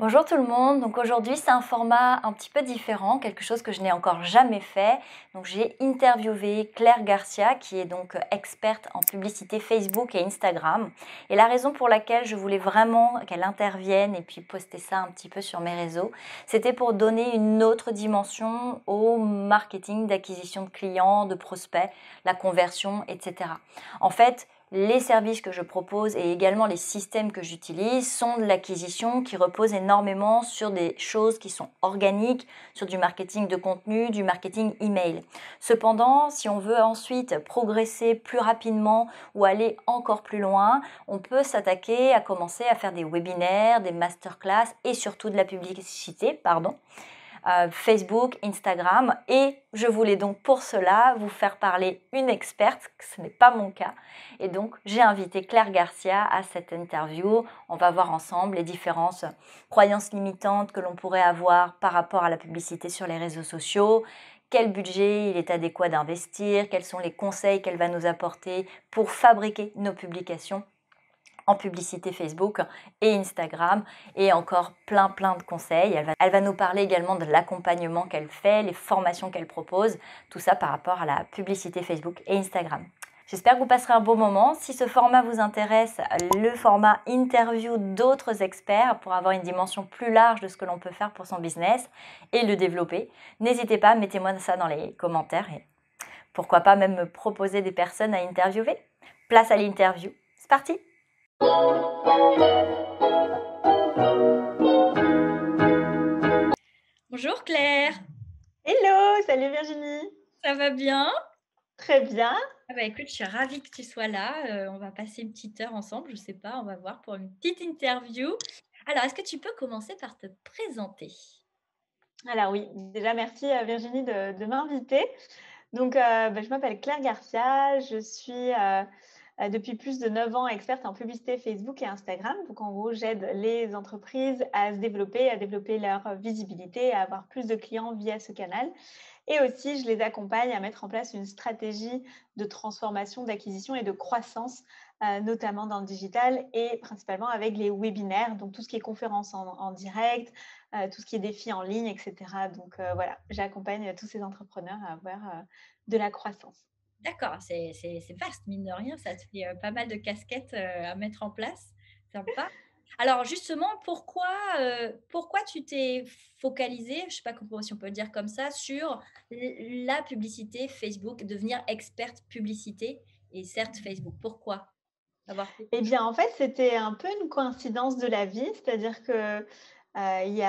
Bonjour tout le monde, donc aujourd'hui c'est un format un petit peu différent, quelque chose que je n'ai encore jamais fait. Donc j'ai interviewé Claire Garcia qui est donc experte en publicité Facebook et Instagram. Et la raison pour laquelle je voulais vraiment qu'elle intervienne et puis poster ça un petit peu sur mes réseaux, c'était pour donner une autre dimension au marketing d'acquisition de clients, de prospects, la conversion, etc. En fait, les services que je propose et également les systèmes que j'utilise sont de l'acquisition qui repose énormément sur des choses qui sont organiques, sur du marketing de contenu, du marketing email. Cependant, si on veut ensuite progresser plus rapidement ou aller encore plus loin, on peut s'attaquer à commencer à faire des webinaires, des masterclass et surtout de la publicité, Facebook, Instagram, et je voulais donc pour cela vous faire parler une experte, ce n'est pas mon cas, et donc j'ai invité Claire Garcia à cette interview. On va voir ensemble les différentes croyances limitantes que l'on pourrait avoir par rapport à la publicité sur les réseaux sociaux, quel budget il est adéquat d'investir, quels sont les conseils qu'elle va nous apporter pour fabriquer nos publications en publicité Facebook et Instagram, et encore plein de conseils. Elle va nous parler également de l'accompagnement qu'elle fait, les formations qu'elle propose, tout ça par rapport à la publicité Facebook et Instagram. J'espère que vous passerez un bon moment. Si ce format vous intéresse, le format interview d'autres experts pour avoir une dimension plus large de ce que l'on peut faire pour son business et le développer, n'hésitez pas, mettez-moi ça dans les commentaires et pourquoi pas même me proposer des personnes à interviewer. Place à l'interview, c'est parti! Bonjour Claire. Hello, salut Virginie. Ça va bien? Très bien. Ah bah écoute, je suis ravie que tu sois là. On va passer une petite heure ensemble, je sais pas, on va voir pour une petite interview. Alors, est-ce que tu peux commencer par te présenter? Alors oui, déjà merci Virginie de m'inviter. Donc, je m'appelle Claire Garcia, je suis... depuis plus de 9 ans, experte en publicité Facebook et Instagram. Donc, en gros, j'aide les entreprises à se développer, à développer leur visibilité, à avoir plus de clients via ce canal. Et aussi, je les accompagne à mettre en place une stratégie de transformation, d'acquisition et de croissance, notamment dans le digital et principalement avec les webinaires, donc tout ce qui est conférences en direct, tout ce qui est défis en ligne, etc. Donc, voilà, j'accompagne tous ces entrepreneurs à avoir de la croissance. D'accord, c'est vaste, mine de rien, ça te fait pas mal de casquettes à mettre en place, sympa. Alors justement, pourquoi tu t'es focalisée, je ne sais pas si on peut le dire comme ça, sur la publicité Facebook, devenir experte publicité et certes Facebook, pourquoi? Eh bien en fait, c'était un peu une coïncidence de la vie, c'est-à-dire que il y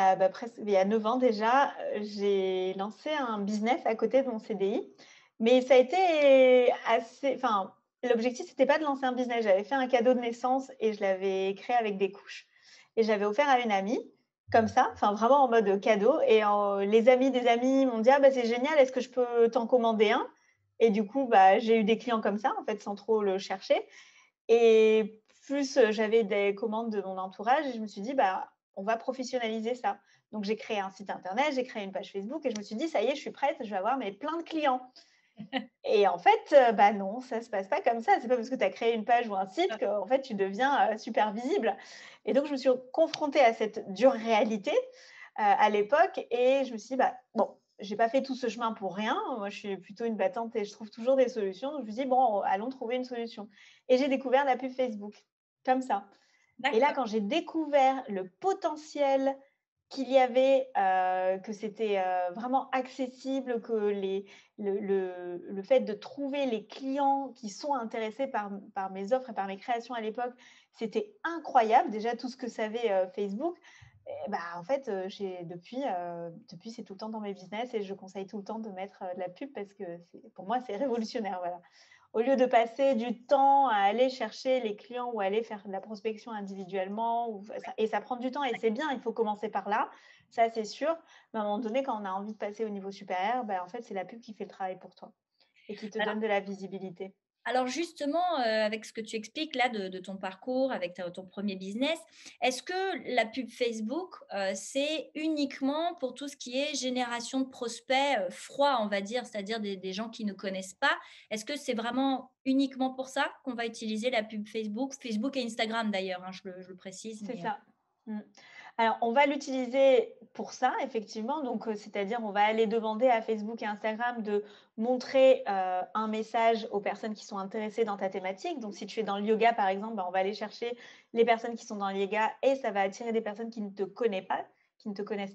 a 9 ans déjà, j'ai lancé un business à côté de mon CDI. Mais ça a été assez… Enfin, l'objectif, ce n'était pas de lancer un business. J'avais fait un cadeau de naissance et je l'avais créé avec des couches. Et j'avais offert à une amie, comme ça, enfin vraiment en mode cadeau. Et les amis des amis m'ont dit « Ah, bah, c'est génial, est-ce que je peux t'en commander un ?» Et du coup, j'ai eu des clients comme ça, en fait, sans trop le chercher. Et plus j'avais des commandes de mon entourage et je me suis dit « On va professionnaliser ça. » Donc, j'ai créé un site internet, j'ai créé une page Facebook et je me suis dit « Ça y est, je suis prête, je vais avoir plein de clients. » Et en fait, non, ça ne se passe pas comme ça. Ce n'est pas parce que tu as créé une page ou un site qu'en fait, tu deviens super visible. Et donc, je me suis confrontée à cette dure réalité à l'époque et je me suis dit, je n'ai pas fait tout ce chemin pour rien. Moi, je suis plutôt une battante et je trouve toujours des solutions. Donc, je me suis dit, allons trouver une solution. Et j'ai découvert la pub Facebook, comme ça. D'accord. Et là, quand j'ai découvert le potentiel qu'il y avait, que c'était vraiment accessible, que le fait de trouver les clients qui sont intéressés par mes offres et par mes créations à l'époque, c'était incroyable. Déjà, tout ce que savait Facebook, en fait, depuis, c'est tout le temps dans mes business et je conseille tout le temps de mettre de la pub parce que pour moi, c'est révolutionnaire. Voilà. Au lieu de passer du temps à aller chercher les clients ou aller faire de la prospection individuellement, et ça prend du temps et c'est bien, il faut commencer par là, ça c'est sûr. Mais à un moment donné, quand on a envie de passer au niveau supérieur, en fait, c'est la pub qui fait le travail pour toi et qui te donne de la visibilité. Alors justement, avec ce que tu expliques là de ton parcours, avec ton premier business, est-ce que la pub Facebook, c'est uniquement pour tout ce qui est génération de prospects froids, on va dire, c'est-à-dire des gens qui ne connaissent pas? Est-ce que c'est vraiment uniquement pour ça qu'on va utiliser la pub Facebook et Instagram d'ailleurs, hein, je le précise. C'est ça. Alors, on va l'utiliser pour ça, effectivement. Donc, c'est-à-dire, on va aller demander à Facebook et Instagram de montrer un message aux personnes qui sont intéressées dans ta thématique. Donc, si tu es dans le yoga, par exemple, ben, on va aller chercher les personnes qui sont dans le yoga et ça va attirer des personnes qui ne te connaissent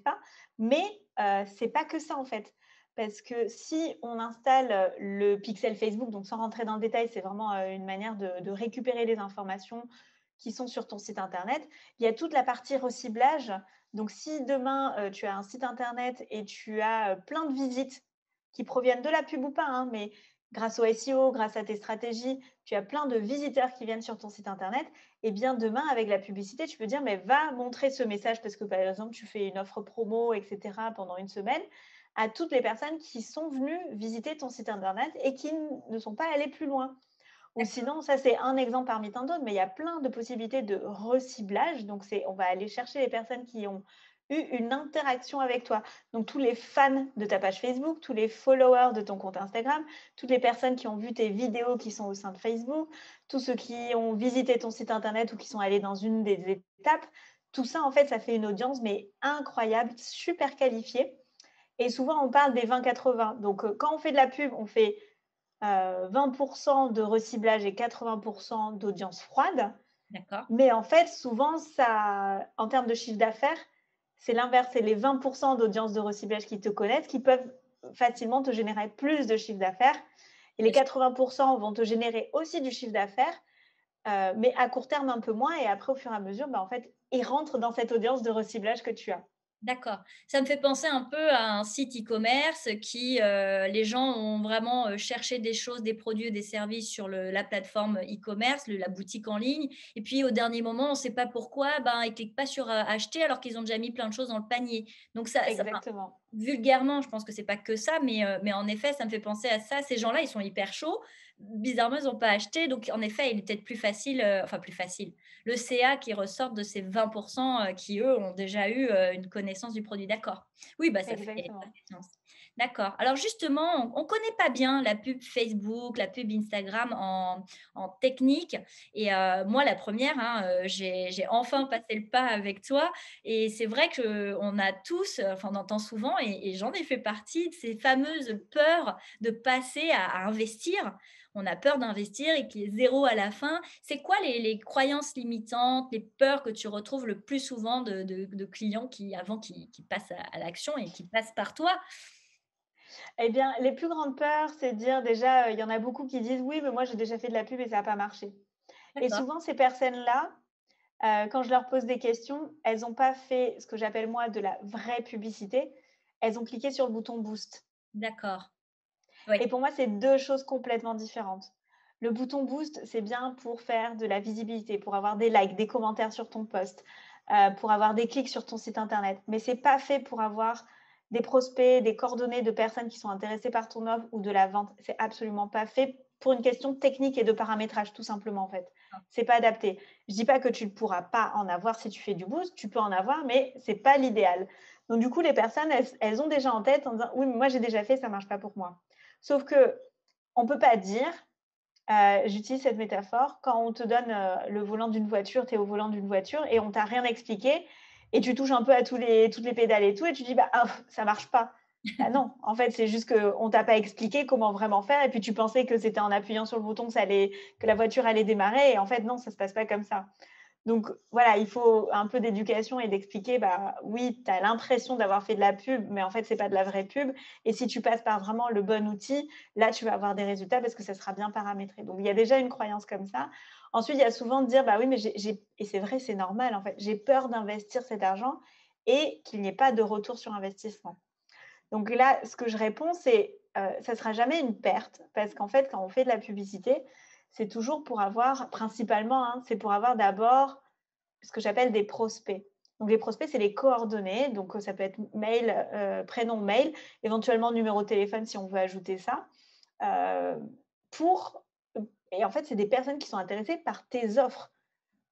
pas. Mais ce n'est pas que ça, en fait. Parce que si on installe le pixel Facebook, donc sans rentrer dans le détail, c'est vraiment une manière de récupérer les informations qui sont sur ton site internet. Il y a toute la partie reciblage. Donc, si demain, tu as un site internet et tu as plein de visites qui proviennent de la pub ou pas, hein, mais grâce au SEO, grâce à tes stratégies, tu as plein de visiteurs qui viennent sur ton site internet, et bien demain, avec la publicité, tu peux dire, mais va montrer ce message parce que, par exemple, tu fais une offre promo, etc. pendant une semaine à toutes les personnes qui sont venues visiter ton site internet et qui ne sont pas allées plus loin. Ou sinon, ça c'est un exemple parmi tant d'autres, mais il y a plein de possibilités de reciblage. Donc, on va aller chercher les personnes qui ont eu une interaction avec toi. Donc, tous les fans de ta page Facebook, tous les followers de ton compte Instagram, toutes les personnes qui ont vu tes vidéos qui sont au sein de Facebook, tous ceux qui ont visité ton site internet ou qui sont allés dans une des étapes. Tout ça, en fait, ça fait une audience, mais incroyable, super qualifiée. Et souvent, on parle des 20-80. Donc, quand on fait de la pub, on fait 20% de reciblage et 80% d'audience froide. D'accord. Mais en fait, souvent, ça, en termes de chiffre d'affaires, c'est l'inverse. C'est les 20% d'audience de reciblage qui te connaissent, qui peuvent facilement te générer plus de chiffre d'affaires. Et les 80% vont te générer aussi du chiffre d'affaires, mais à court terme un peu moins. Et après, au fur et à mesure, bah, en fait, ils rentrent dans cette audience de reciblage que tu as. D'accord. Ça me fait penser un peu à un site e-commerce qui, les gens ont vraiment cherché des choses, des produits, des services sur la plateforme e-commerce, la boutique en ligne. Et puis, au dernier moment, on ne sait pas pourquoi, ils ne cliquent pas sur acheter alors qu'ils ont déjà mis plein de choses dans le panier. Donc, ça, exactement. Ça, vulgairement, je pense que ce n'est pas que ça, mais en effet, ça me fait penser à ça. Ces gens-là, ils sont hyper chauds. Bizarrement, ils n'ont pas acheté. Donc, en effet, il est peut-être plus facile, le CA qui ressort de ces 20% qui, eux, ont déjà eu une connaissance du produit. D'accord. Oui, ça Exactement. Fait sens. D'accord. Alors, justement, on ne connaît pas bien la pub Facebook, la pub Instagram en technique. Et moi, la première, j'ai enfin passé le pas avec toi. Et c'est vrai qu'on a tous, on entend souvent, et j'en ai fait partie, de ces fameuses peurs de passer à investir. On a peur d'investir et qu'il y ait zéro à la fin. C'est quoi les croyances limitantes, les peurs que tu retrouves le plus souvent de clients qui passent à l'action et qui passent par toi ? Eh bien, les plus grandes peurs, c'est de dire déjà, il y en a beaucoup qui disent « oui, mais moi, j'ai déjà fait de la pub et ça n'a pas marché ». Et souvent, ces personnes-là, quand je leur pose des questions, elles n'ont pas fait ce que j'appelle moi de la vraie publicité. Elles ont cliqué sur le bouton « boost ». D'accord. Oui. Et pour moi, c'est deux choses complètement différentes. Le bouton boost, c'est bien pour faire de la visibilité, pour avoir des likes, des commentaires sur ton post, pour avoir des clics sur ton site internet. Mais ce n'est pas fait pour avoir des prospects, des coordonnées de personnes qui sont intéressées par ton offre ou de la vente. Ce n'est absolument pas fait pour une question technique et de paramétrage, tout simplement, en fait. Ce n'est pas adapté. Je ne dis pas que tu ne pourras pas en avoir si tu fais du boost. Tu peux en avoir, mais ce n'est pas l'idéal. Donc, du coup, les personnes, elles ont déjà en tête en disant « oui, mais moi, j'ai déjà fait, ça ne marche pas pour moi ». Sauf qu'on ne peut pas dire, j'utilise cette métaphore, quand on te donne le volant d'une voiture, tu es au volant d'une voiture et on ne t'a rien expliqué et tu touches un peu à toutes les pédales et tout et tu dis, ça ne marche pas. Bah non, en fait, c'est juste qu'on ne t'a pas expliqué comment vraiment faire et puis tu pensais que c'était en appuyant sur le bouton que la voiture allait démarrer et en fait, non, ça ne se passe pas comme ça. Donc, voilà, il faut un peu d'éducation et d'expliquer, oui, tu as l'impression d'avoir fait de la pub, mais en fait, ce n'est pas de la vraie pub. Et si tu passes par vraiment le bon outil, là, tu vas avoir des résultats parce que ça sera bien paramétré. Donc, il y a déjà une croyance comme ça. Ensuite, il y a souvent de dire, oui, mais et c'est vrai, c'est normal, en fait, j'ai peur d'investir cet argent et qu'il n'y ait pas de retour sur investissement. Donc là, ce que je réponds, c'est, ça ne sera jamais une perte parce qu'en fait, quand on fait de la publicité, c'est toujours pour avoir, principalement, c'est pour avoir d'abord ce que j'appelle des prospects. Donc, les prospects, c'est les coordonnées. Donc, ça peut être mail, prénom, mail, éventuellement numéro de téléphone si on veut ajouter ça. Et en fait, c'est des personnes qui sont intéressées par tes offres.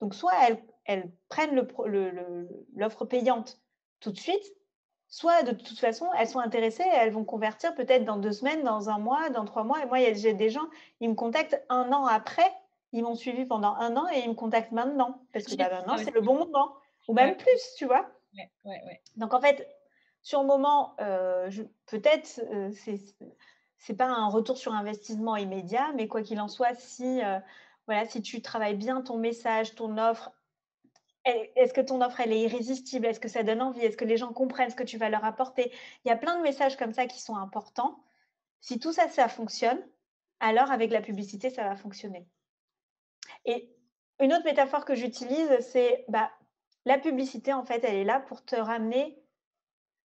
Donc, soit elles prennent l'offre payante tout de suite, soit de toute façon, elles sont intéressées, elles vont convertir peut-être dans 2 semaines, dans 1 mois, dans 3 mois. Et moi, j'ai des gens, ils me contactent 1 an après, ils m'ont suivi pendant 1 an et ils me contactent maintenant. Parce que maintenant, c'est le bon moment. ou même plus, tu vois. Donc, en fait, sur le moment, peut-être, c'est pas un retour sur investissement immédiat, mais quoi qu'il en soit, si tu travailles bien ton message, ton offre, est-ce que ton offre, elle est irrésistible? Est-ce que ça donne envie? Est-ce que les gens comprennent ce que tu vas leur apporter? Il y a plein de messages comme ça qui sont importants. Si tout ça, ça fonctionne, alors avec la publicité, ça va fonctionner. Et une autre métaphore que j'utilise, c'est la publicité, en fait, elle est là pour te ramener,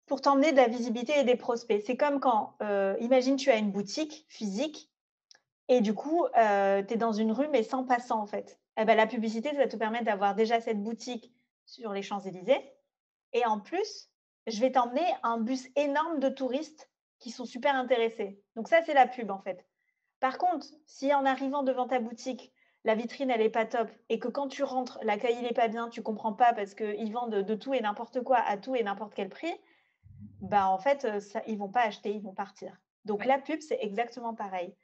pour t'emmener de la visibilité et des prospects. C'est comme quand, imagine, tu as une boutique physique et du coup, tu es dans une rue mais sans passant, en fait. Eh ben, la publicité, ça va te permettre d'avoir déjà cette boutique sur les Champs-Élysées. Et en plus, je vais t'emmener un bus énorme de touristes qui sont super intéressés. Donc ça, c'est la pub, en fait. Par contre, si en arrivant devant ta boutique, la vitrine, elle n'est pas top et que quand tu rentres, l'accueil, il n'est pas bien, tu ne comprends pas parce qu'ils vendent de tout et n'importe quoi à tout et n'importe quel prix, en fait, ça, ils ne vont pas acheter, ils vont partir. Donc, la pub, c'est exactement pareil.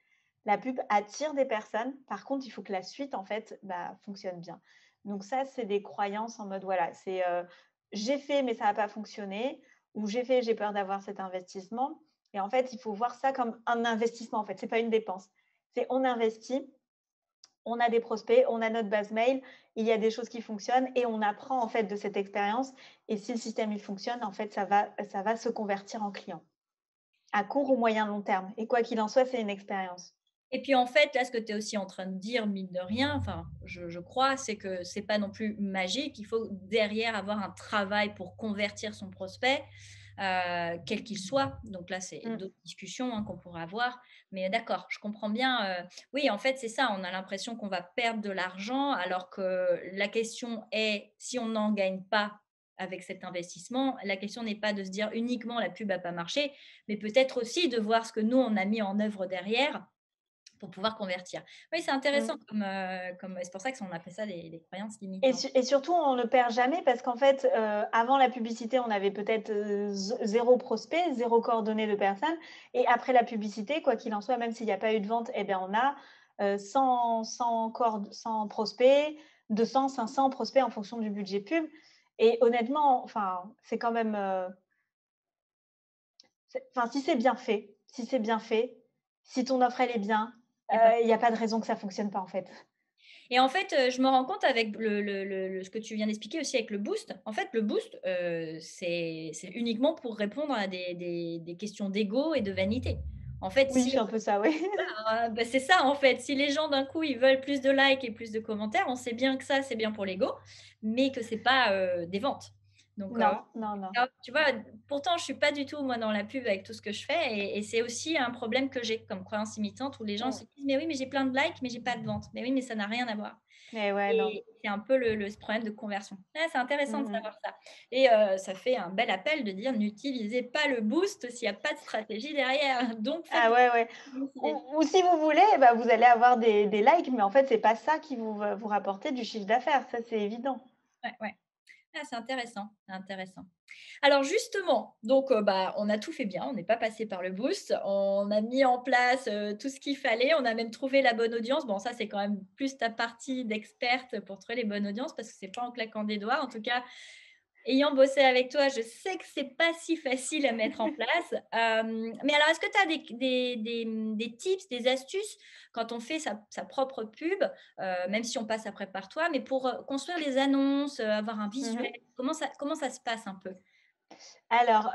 La pub attire des personnes. Par contre, il faut que la suite, en fait, fonctionne bien. Donc, ça, c'est des croyances en mode, c'est j'ai fait, mais ça n'a pas fonctionné ou j'ai fait, j'ai peur d'avoir cet investissement. Et en fait, il faut voir ça comme un investissement, en fait. Ce n'est pas une dépense. C'est on investit. On a des prospects, on a notre base mail, il y a des choses qui fonctionnent et on apprend en fait de cette expérience. Et si le système il fonctionne, en fait, ça va se convertir en client à court ou moyen long terme. Et quoi qu'il en soit, c'est une expérience. Et puis en fait, là, ce que tu es aussi en train de dire, mine de rien, je crois, c'est que ce n'est pas non plus magique. Il faut derrière avoir un travail pour convertir son prospect, quel qu'il soit. Donc là, c'est d'autres discussions qu'on pourra avoir. Mais d'accord, je comprends bien. Oui, en fait, c'est ça. On a l'impression qu'on va perdre de l'argent alors que la question est, si on n'en gagne pas avec cet investissement, la question n'est pas de se dire uniquement la pub n'a pas marché, mais peut-être aussi de voir ce que nous, on a mis en œuvre derrière pour pouvoir convertir. Oui, c'est intéressant. C'est pour ça qu'on appelle ça des croyances limitantes. Et surtout, on ne perd jamais parce qu'en fait, avant la publicité, on avait peut-être zéro prospect, zéro coordonnée de personnes. Et après la publicité, quoi qu'il en soit, même s'il n'y a pas eu de vente, on a 100 prospects, 200, 500 prospects en fonction du budget pub. Et honnêtement, c'est quand même… si c'est bien fait, si ton offre, elle est bien… Il n'y a pas de raison que ça ne fonctionne pas en fait. Et en fait, je me rends compte avec ce que tu viens d'expliquer aussi avec le boost. En fait, le boost, c'est uniquement pour répondre à des questions d'ego et de vanité. En fait, oui, c'est un peu ça, oui. C'est ça, en fait. Si les gens, d'un coup, ils veulent plus de likes et plus de commentaires, on sait bien que ça, c'est bien pour l'ego, mais que ce n'est pas des ventes. Donc, non. Tu vois, pourtant, je ne suis pas du tout, moi, dans la pub avec tout ce que je fais. Et c'est aussi un problème que j'ai comme croyance imitante où les gens se disent « Mais oui, mais j'ai plein de likes, mais je n'ai pas de vente. Mais oui, mais ça n'a rien à voir. » C'est un peu le problème de conversion. Là, c'est intéressant de savoir ça. Et ça fait un bel appel de dire « N'utilisez pas le boost s'il n'y a pas de stratégie derrière. » Donc, ou si vous voulez, vous allez avoir des likes, mais en fait, ce n'est pas ça qui vous rapporter du chiffre d'affaires. Ça, c'est évident. Ouais. Ah, c'est intéressant, Alors justement, donc on a tout fait bien, on n'est pas passé par le boost, on a mis en place tout ce qu'il fallait, on a même trouvé la bonne audience. Bon, ça c'est quand même plus ta partie d'experte pour trouver les bonnes audiences parce que c'est pas en claquant des doigts. En tout cas, ayant bossé avec toi, je sais que c'est pas si facile à mettre en place. Mais alors, est-ce que tu as des tips, des astuces quand on fait sa propre pub, même si on passe après par toi, mais pour construire les annonces, avoir un visuel, comment ça se passe un peu? Alors,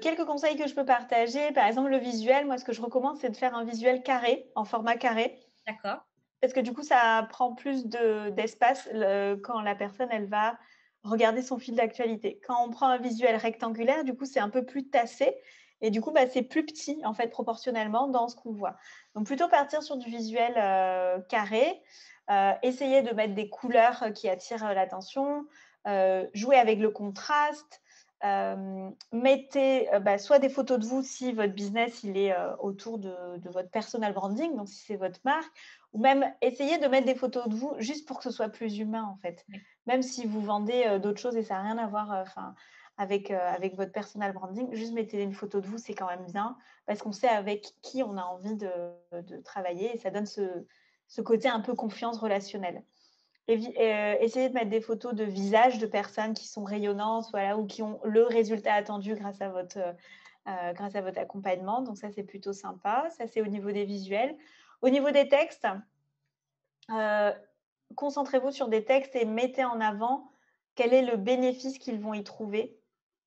quelques conseils que je peux partager. Par exemple, le visuel, moi, ce que je recommande, c'est de faire un visuel carré, en format carré. D'accord. Parce que du coup, ça prend plus d'espace quand la personne, elle va… Regardez son fil d'actualité. Quand on prend un visuel rectangulaire, du coup, c'est un peu plus tassé et du coup, c'est plus petit en fait proportionnellement dans ce qu'on voit. Donc, plutôt partir sur du visuel carré, essayer de mettre des couleurs qui attirent l'attention, jouer avec le contraste, mettez soit des photos de vous si votre business il est autour de votre personal branding, donc si c'est votre marque, ou même essayez de mettre des photos de vous juste pour que ce soit plus humain en fait. Même si vous vendez d'autres choses et ça n'a rien à voir avec votre personal branding, juste mettez une photo de vous, c'est quand même bien parce qu'on sait avec qui on a envie de travailler et ça donne ce côté un peu confiance relationnelle. Essayez de mettre des photos de visages de personnes qui sont rayonnantes, voilà, ou qui ont le résultat attendu grâce à votre accompagnement. Donc ça, c'est plutôt sympa. Ça, c'est au niveau des visuels. Au niveau des textes, concentrez-vous sur des textes et mettez en avant quel est le bénéfice qu'ils vont y trouver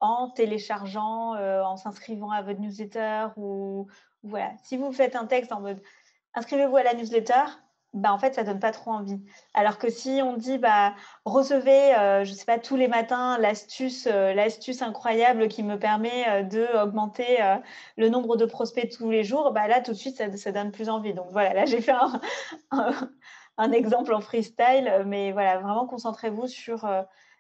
en téléchargeant, en s'inscrivant à votre newsletter. Ou voilà. Si vous faites un texte en mode « inscrivez-vous à la newsletter », bah, en fait, ça ne donne pas trop envie. Alors que si on dit bah, « recevez, je ne sais pas, tous les matins, l'astuce incroyable qui me permet d'augmenter le nombre de prospects tous les jours », bah, là, tout de suite, ça donne plus envie. Donc voilà, là, j'ai fait un exemple en freestyle, mais voilà, vraiment, concentrez-vous sur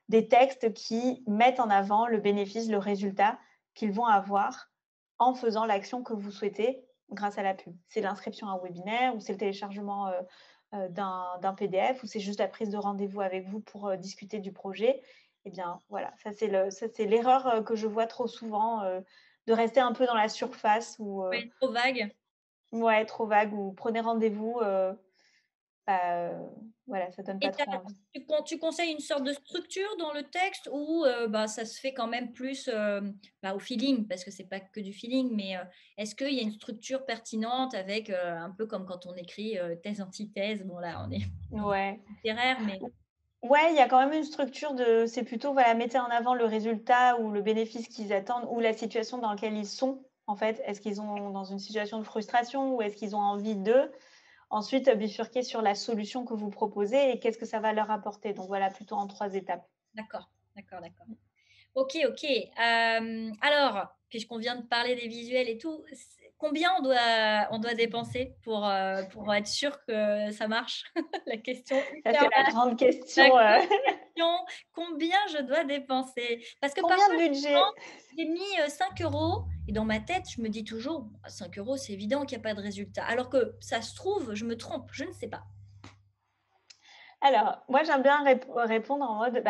des textes qui mettent en avant le bénéfice, le résultat qu'ils vont avoir en faisant l'action que vous souhaitez grâce à la pub. C'est l'inscription à un webinaire, ou c'est le téléchargement d'un PDF, ou c'est juste la prise de rendez-vous avec vous pour discuter du projet. Eh bien, voilà, ça c'est l'erreur que je vois trop souvent, de rester un peu dans la surface. Ou ouais, trop vague. Ouais, trop vague, ou prenez rendez-vous. Voilà, ça donne pas trop envie. Tu conseilles une sorte de structure dans le texte, ou ça se fait quand même plus au feeling, parce que c'est pas que du feeling, mais est-ce qu'il y a une structure pertinente avec un peu comme quand on écrit thèse, antithèse, bon là on est littéraire, mais... Ouais, il y a quand même une structure de... C'est plutôt, voilà, mettez en avant le résultat ou le bénéfice qu'ils attendent, ou la situation dans laquelle ils sont, en fait. Est-ce qu'ils sont dans une situation de frustration, ou est-ce qu'ils ont envie d'eux? Ensuite, bifurquer sur la solution que vous proposez et qu'est-ce que ça va leur apporter. Donc voilà, plutôt en 3 étapes. D'accord. Ok. Alors, puisqu'on vient de parler des visuels et tout, combien on doit dépenser pour être sûr que ça marche? La question. Ça, c'est la grande question. Combien je dois dépenser? Parce que combien de budget? J'ai mis 5 euros et dans ma tête, je me dis toujours 5 euros, c'est évident qu'il n'y a pas de résultat. Alors que ça se trouve, je me trompe, je ne sais pas. Alors, moi, j'aime bien répondre en mode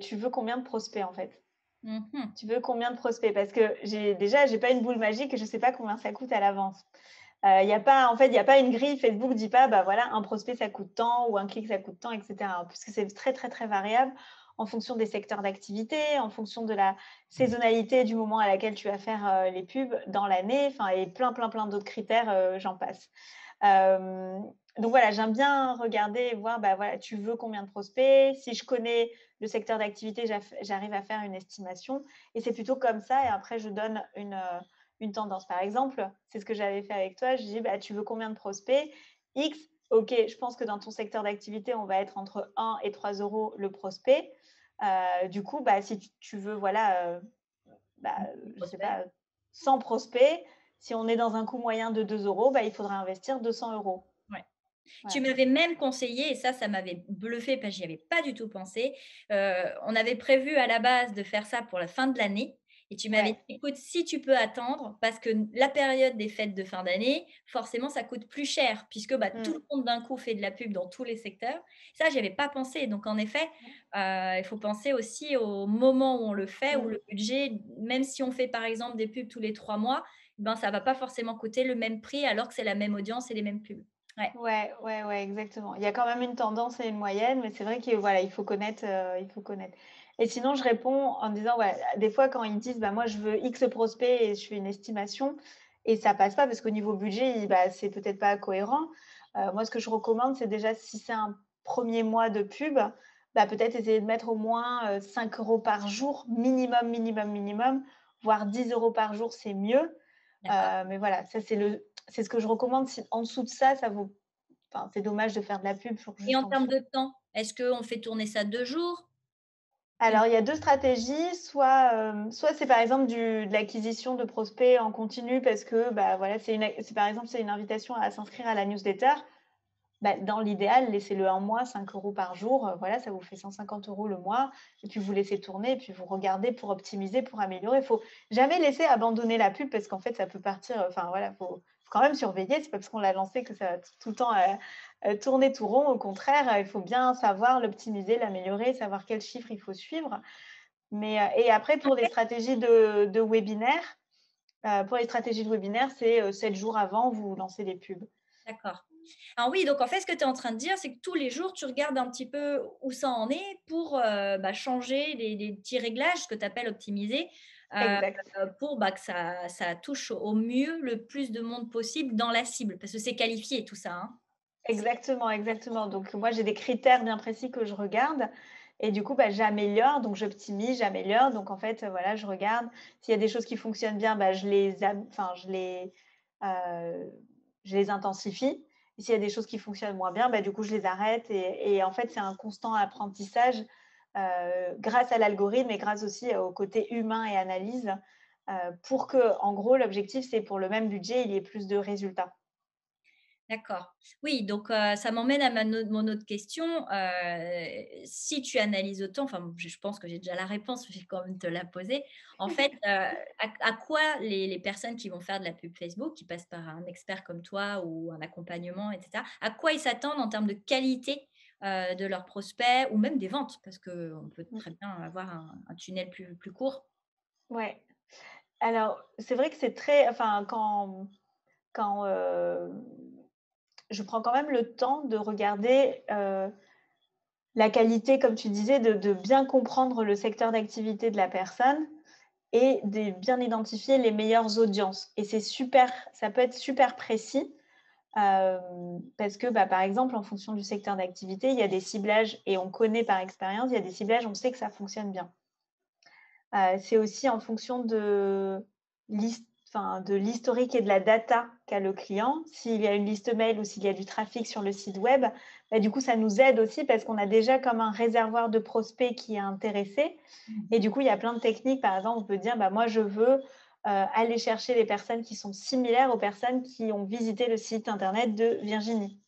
tu veux combien de prospects en fait? Mm-hmm. Tu veux combien de prospects? Parce que j'ai pas une boule magique et je ne sais pas combien ça coûte à l'avance. Il n'y a pas une grille. Facebook ne dit pas un prospect ça coûte tant ou un clic ça coûte tant, etc. Puisque c'est très, très, très variable en fonction des secteurs d'activité, en fonction de la saisonnalité du moment à laquelle tu vas faire les pubs dans l'année, et plein d'autres critères, j'en passe. Donc voilà, j'aime bien regarder et voir tu veux combien de prospects. Si je connais le secteur d'activité, j'arrive à faire une estimation. Et c'est plutôt comme ça, et après je donne une tendance. Par exemple, c'est ce que j'avais fait avec toi. Je dis, tu veux combien de prospects? X, ok, je pense que dans ton secteur d'activité, on va être entre 1 et 3 euros le prospect. Du coup, si tu veux, je sais pas, 100 prospects, si on est dans un coût moyen de 2 euros, il faudra investir 200 euros. Ouais. Tu m'avais même conseillé, et ça m'avait bluffé parce que j'y avais pas du tout pensé. On avait prévu à la base de faire ça pour la fin de l'année. Et tu m'avais dit, écoute, si tu peux attendre, parce que la période des fêtes de fin d'année, forcément, ça coûte plus cher, puisque tout le monde d'un coup fait de la pub dans tous les secteurs. Ça, je n'y avais pas pensé. Donc, en effet, il faut penser aussi au moment où on le fait, où le budget, même si on fait, par exemple, des pubs tous les 3 mois, ça ne va pas forcément coûter le même prix, alors que c'est la même audience et les mêmes pubs. Ouais, exactement. Il y a quand même une tendance et une moyenne, mais c'est vrai qu'il faut connaître. Et sinon, je réponds en disant, des fois, quand ils disent, moi, je veux X prospects et je fais une estimation et ça passe pas parce qu'au niveau budget, c'est peut-être pas cohérent. Moi, ce que je recommande, c'est déjà, si c'est un premier mois de pub, peut-être essayer de mettre au moins 5 euros par jour, minimum, voire 10 euros par jour, c'est mieux. Mais voilà, ça, c'est ce que je recommande. Si en dessous de ça, c'est dommage de faire de la pub. Et en termes de temps, est-ce qu'on fait tourner ça 2 jours? Alors, il y a 2 stratégies. Soit c'est par exemple de l'acquisition de prospects en continu parce que c'est une invitation à s'inscrire à la newsletter. Dans l'idéal, laissez-le un mois, 5 euros par jour. Voilà, ça vous fait 150 euros le mois. Et puis, vous laissez tourner et puis vous regardez pour optimiser, pour améliorer. Il ne faut jamais laisser abandonner la pub parce qu'en fait, ça peut partir. Il faut quand même surveiller. Ce n'est pas parce qu'on l'a lancé que ça va tout le temps... tourner tout rond. Au contraire, il faut bien savoir l'optimiser, l'améliorer, savoir quels chiffres il faut suivre. Et après, pour les stratégies de webinaire, c'est 7 jours avant, vous lancez les pubs. D'accord. Alors oui, donc en fait, ce que tu es en train de dire, c'est que tous les jours, tu regardes un petit peu où ça en est pour changer les petits réglages, ce que tu appelles optimiser, pour que ça touche au mieux le plus de monde possible dans la cible, parce que c'est qualifié tout ça. Hein. Exactement. Donc moi, j'ai des critères bien précis que je regarde. Et du coup, j'améliore, donc j'optimise, j'améliore. Donc, en fait, voilà, je regarde. S'il y a des choses qui fonctionnent bien, je les intensifie. Et s'il y a des choses qui fonctionnent moins bien, du coup, je les arrête. Et en fait, c'est un constant apprentissage grâce à l'algorithme et grâce aussi au côté humain et analyse pour que, en gros, l'objectif, c'est pour le même budget, il y ait plus de résultats. D'accord. Oui, donc ça m'emmène à mon autre question. Si tu analyses autant, je pense que j'ai déjà la réponse, je vais quand même te la poser. En fait, à quoi les personnes qui vont faire de la pub Facebook, qui passent par un expert comme toi ou un accompagnement, etc., à quoi ils s'attendent en termes de qualité de leurs prospects ou même des ventes, parce qu'on peut très bien avoir un tunnel plus court. Ouais. Alors, c'est vrai que c'est très… Je prends quand même le temps de regarder la qualité, comme tu disais, de bien comprendre le secteur d'activité de la personne et de bien identifier les meilleures audiences. Et c'est super, ça peut être super précis parce que, par exemple, en fonction du secteur d'activité, il y a des ciblages et on connaît par expérience, il y a des ciblages, on sait que ça fonctionne bien. C'est aussi en fonction de l'historique et de la data qu'a le client, s'il y a une liste mail ou s'il y a du trafic sur le site web, du coup, ça nous aide aussi parce qu'on a déjà comme un réservoir de prospects qui est intéressé. Et du coup, il y a plein de techniques. Par exemple, on peut dire, moi, je veux aller chercher les personnes qui sont similaires aux personnes qui ont visité le site Internet de Virginie.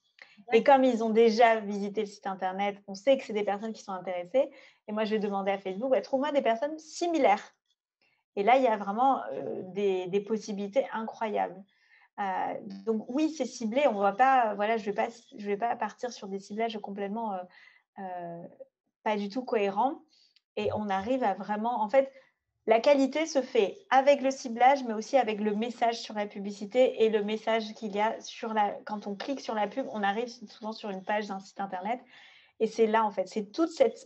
Et comme ils ont déjà visité le site Internet, on sait que c'est des personnes qui sont intéressées. Et moi, je vais demander à Facebook, trouve-moi des personnes similaires. Et là, il y a vraiment des possibilités incroyables. Donc, oui, c'est ciblé. On va pas, je ne vais pas partir sur des ciblages complètement pas du tout cohérents. Et on arrive à vraiment… En fait, la qualité se fait avec le ciblage, mais aussi avec le message sur la publicité et le message qu'il y a sur la… Quand on clique sur la pub, on arrive souvent sur une page d'un site Internet. Et c'est là, en fait, c'est toute cette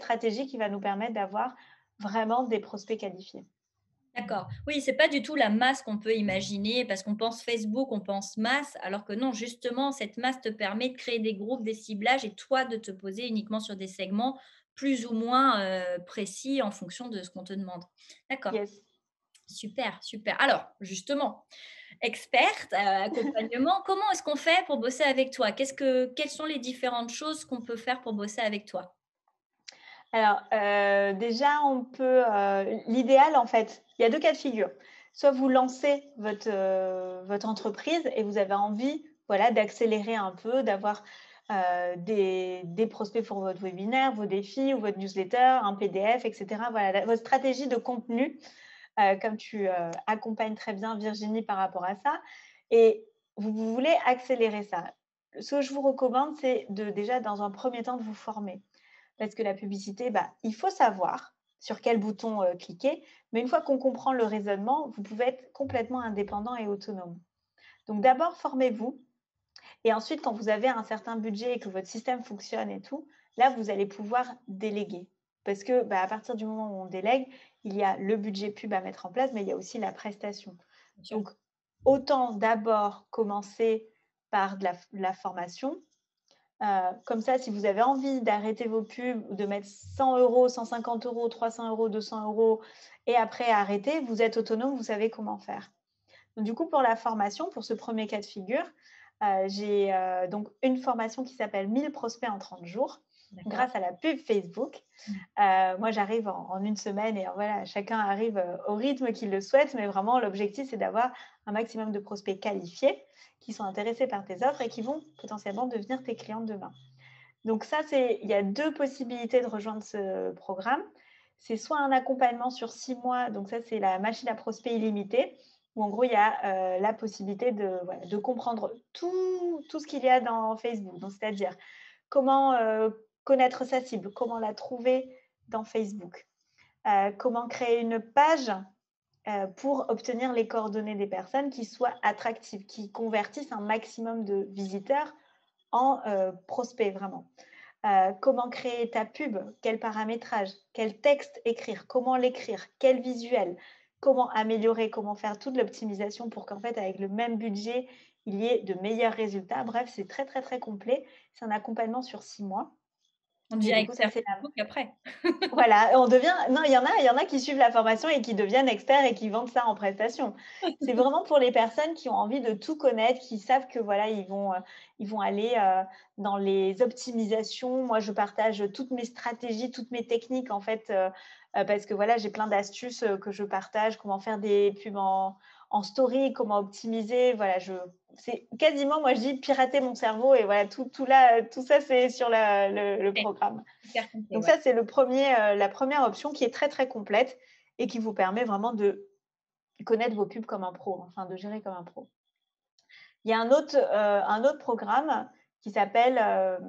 stratégie qui va nous permettre d'avoir… vraiment des prospects qualifiés. D'accord. Oui, ce n'est pas du tout la masse qu'on peut imaginer parce qu'on pense Facebook, on pense masse, alors que non, justement, cette masse te permet de créer des groupes, des ciblages et toi de te poser uniquement sur des segments plus ou moins précis en fonction de ce qu'on te demande. D'accord. Yes. Super. Alors, justement, experte, accompagnement, comment est-ce qu'on fait pour bosser avec toi ? Quelles sont les différentes choses qu'on peut faire pour bosser avec toi ? Alors, déjà, on peut… l'idéal, en fait, il y a 2 cas de figure. Soit vous lancez votre entreprise et vous avez envie d'accélérer un peu, d'avoir des prospects pour votre webinaire, vos défis ou votre newsletter, un PDF, etc. Votre stratégie de contenu, comme tu accompagnes très bien Virginie par rapport à ça. Et vous voulez accélérer ça. Ce que je vous recommande, c'est déjà, dans un premier temps, de vous former. Parce que la publicité, il faut savoir sur quel bouton cliquer. Mais une fois qu'on comprend le raisonnement, vous pouvez être complètement indépendant et autonome. Donc, d'abord, formez-vous. Et ensuite, quand vous avez un certain budget et que votre système fonctionne et tout, là, vous allez pouvoir déléguer. Parce que à partir du moment où on délègue, il y a le budget pub à mettre en place, mais il y a aussi la prestation. Donc, autant d'abord commencer par de la formation. Comme ça, si vous avez envie d'arrêter vos pubs ou de mettre 100 €, 150 €, 300 €, 200 € et après arrêter, vous êtes autonome, vous savez comment faire. Donc, du coup, pour la formation, pour ce premier cas de figure, j'ai donc une formation qui s'appelle 1000 prospects en 30 jours grâce à la pub Facebook. Moi, j'arrive en une semaine et chacun arrive au rythme qu'il le souhaite, mais vraiment, l'objectif, c'est d'avoir un maximum de prospects qualifiés qui sont intéressés par tes offres et qui vont potentiellement devenir tes clients demain. Donc ça, il y a 2 possibilités de rejoindre ce programme. C'est soit un accompagnement sur 6 mois, donc ça, c'est la machine à prospects illimitée, où en gros, il y a la possibilité de comprendre tout ce qu'il y a dans Facebook. Donc, c'est-à-dire comment connaître sa cible, comment la trouver dans Facebook, comment créer une page pour obtenir les coordonnées des personnes qui soient attractives, qui convertissent un maximum de visiteurs en prospects vraiment. Comment créer ta pub? Quel paramétrage? Quel texte écrire? Comment l'écrire? Quel visuel? Comment améliorer? Comment faire toute l'optimisation pour qu'en fait, avec le même budget, il y ait de meilleurs résultats? Bref, c'est très, très, très complet. C'est un accompagnement sur 6 mois. On devient expert Facebook après. Voilà, on devient... Non, il y en a qui suivent la formation et qui deviennent experts et qui vendent ça en prestation. C'est vraiment pour les personnes qui ont envie de tout connaître, qui savent que voilà, ils vont aller dans les optimisations. Moi, je partage toutes mes stratégies, toutes mes techniques en fait, parce que voilà, j'ai plein d'astuces que je partage, comment faire des pubs en story, comment optimiser, voilà, c'est quasiment, moi je dis, pirater mon cerveau, et voilà, tout ça c'est sur le programme. Donc ça c'est la première option qui est très très complète et qui vous permet vraiment de connaître vos pubs comme un pro, enfin de gérer comme un pro. Il y a un autre programme qui s'appelle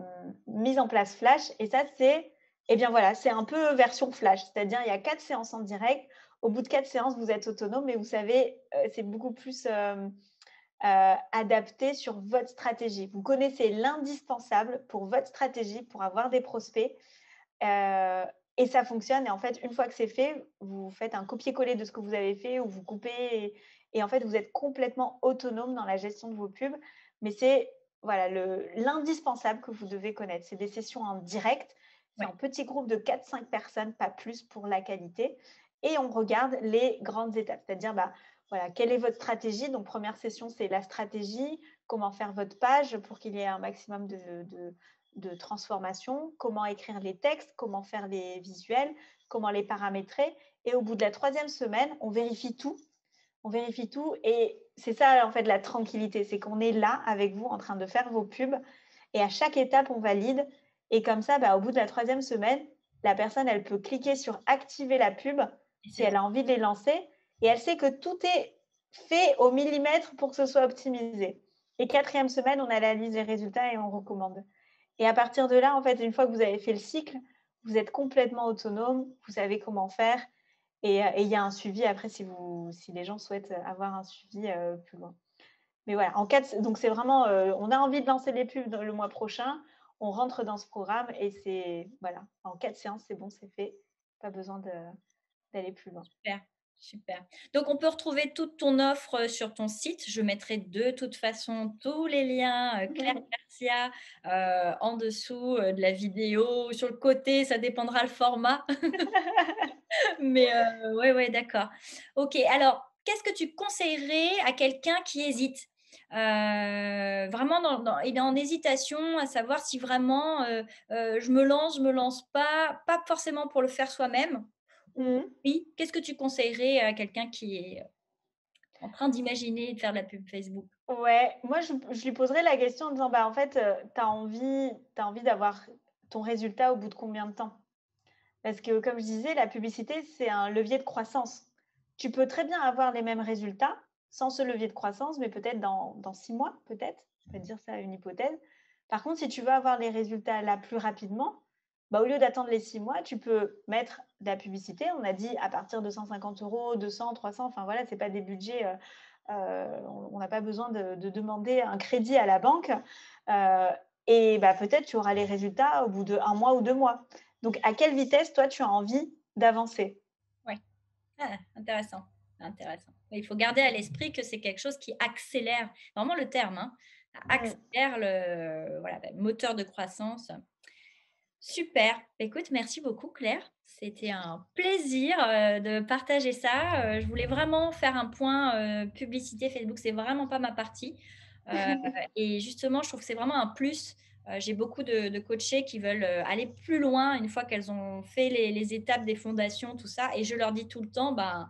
mise en place flash, et ça c'est, eh bien voilà, c'est un peu version flash, c'est-à-dire il y a 4 séances en direct. Au bout de 4 séances, vous êtes autonome et vous savez, c'est beaucoup plus adapté sur votre stratégie. Vous connaissez l'indispensable pour votre stratégie, pour avoir des prospects et ça fonctionne. Et en fait, une fois que c'est fait, vous faites un copier-coller de ce que vous avez fait ou vous coupez et en fait, vous êtes complètement autonome dans la gestion de vos pubs. Mais c'est voilà, l'indispensable que vous devez connaître. C'est des sessions en direct, c'est un petit groupe de 4-5 personnes, pas plus pour la qualité. Et on regarde les grandes étapes, c'est-à-dire bah, voilà, quelle est votre stratégie. Donc, première session, c'est la stratégie, comment faire votre page pour qu'il y ait un maximum de transformation, comment écrire les textes, comment faire les visuels, comment les paramétrer. Et au bout de la 3e semaine, on vérifie tout et c'est ça en fait la tranquillité, c'est qu'on est là avec vous en train de faire vos pubs et à chaque étape, on valide et comme ça, bah, au bout de la 3e semaine, la personne, elle peut cliquer sur « Activer la pub » si elle a envie de les lancer et elle sait que tout est fait au millimètre pour que ce soit optimisé. Et 4e semaine, on analyse les résultats et on recommande. Et à partir de là, en fait, une fois que vous avez fait le cycle, vous êtes complètement autonome, vous savez comment faire et il y a un suivi après si les gens souhaitent avoir un suivi plus loin. Mais voilà, donc c'est vraiment, on a envie de lancer les pubs le mois prochain, on rentre dans ce programme et c'est, voilà, en 4 séances, c'est bon, c'est fait, pas besoin d'aller plus loin. Super, super. Donc, on peut retrouver toute ton offre sur ton site. Je mettrai de toute façon tous les liens, Claire Garcia, en dessous de la vidéo, sur le côté, ça dépendra le format. Mais ouais, d'accord. Ok, alors, qu'est-ce que tu conseillerais à quelqu'un qui hésite ? Vraiment il est en hésitation à savoir si vraiment je me lance pas forcément pour le faire soi-même. Oui, qu'est-ce que tu conseillerais à quelqu'un qui est en train d'imaginer de faire de la pub Facebook? Ouais, moi je lui poserais la question en disant bah en fait tu as envie d'avoir ton résultat au bout de combien de temps? Parce que comme je disais, la publicité c'est un levier de croissance. Tu peux très bien avoir les mêmes résultats sans ce levier de croissance, mais peut-être dans 6 mois, peut-être, on peut dire ça, une hypothèse. Par contre, si tu veux avoir les résultats là plus rapidement, bah, au lieu d'attendre les 6 mois, tu peux mettre de la publicité. On a dit à partir de 150 €, 200, 300, enfin voilà, ce n'est pas des budgets, on n'a pas besoin de demander un crédit à la banque. Et bah, peut-être tu auras les résultats au bout d'1 mois ou 2 mois. Donc, à quelle vitesse, toi, tu as envie d'avancer? Oui, intéressant. Il faut garder à l'esprit que c'est quelque chose qui accélère, vraiment le terme, accélère le moteur de croissance. Super. Écoute, merci beaucoup Claire. C'était un plaisir de partager ça. Je voulais vraiment faire un point publicité Facebook, c'est vraiment pas ma partie. Et justement, je trouve que c'est vraiment un plus. J'ai beaucoup de coachées qui veulent aller plus loin une fois qu'elles ont fait les étapes des fondations, tout ça. Et je leur dis tout le temps, ben,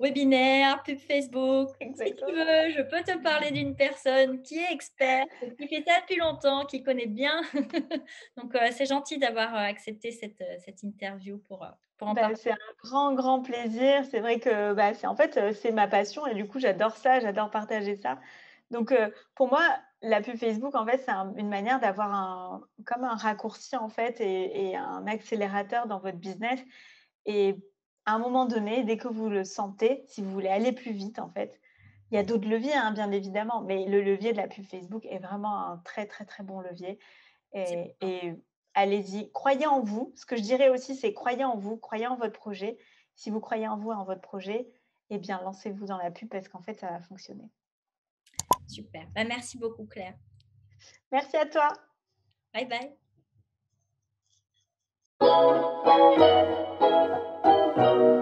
webinaire, pub Facebook. Exactement. Si tu veux, je peux te parler d'une personne qui est experte, qui fait ça depuis longtemps, qui connaît bien. Donc, c'est gentil d'avoir accepté cette interview pour en parler. C'est un grand, grand plaisir. C'est vrai que c'est ma passion et du coup, j'adore ça, j'adore partager ça. Donc, pour moi, la pub Facebook, en fait, c'est une manière d'avoir comme un raccourci en fait et un accélérateur dans votre business. Et à un moment donné, dès que vous le sentez, si vous voulez aller plus vite, en fait, il y a d'autres leviers, hein, bien évidemment, mais le levier de la pub Facebook est vraiment un très, très, très bon levier. Et allez-y, croyez en vous. Ce que je dirais aussi, c'est croyez en vous, croyez en votre projet. Si vous croyez en vous et en votre projet, eh bien, lancez-vous dans la pub parce qu'en fait, ça va fonctionner. Super. Ben, merci beaucoup, Claire. Merci à toi. Bye bye.